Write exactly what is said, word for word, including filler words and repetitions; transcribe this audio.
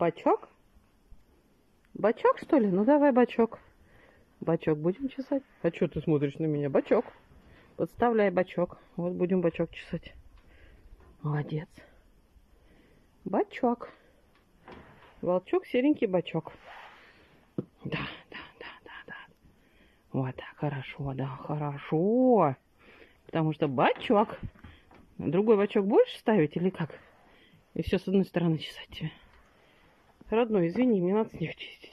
Бачок? Бачок, что ли? Ну давай бачок. Бачок будем чесать. А что ты смотришь на меня? Бачок. Подставляй бачок. Вот будем бачок чесать. Молодец. Бачок. Волчок, серенький бачок. Да, да, да, да, да. Вот так, хорошо, да, хорошо. Потому что бачок. Другой бачок будешь ставить или как? И все с одной стороны чесать тебе. Родной, извини, мне надо снег чистить.